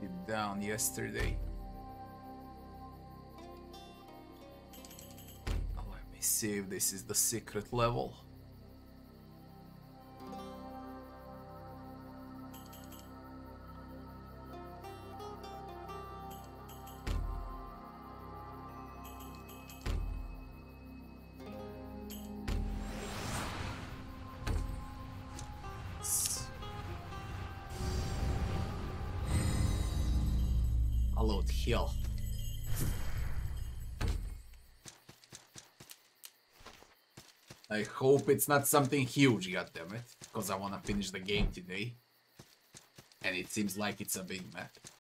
him down yesterday. Let me see if this is the secret level. Hallowed Hill. I hope it's not something huge, goddammit, because I want to finish the game today. And it seems like it's a big map.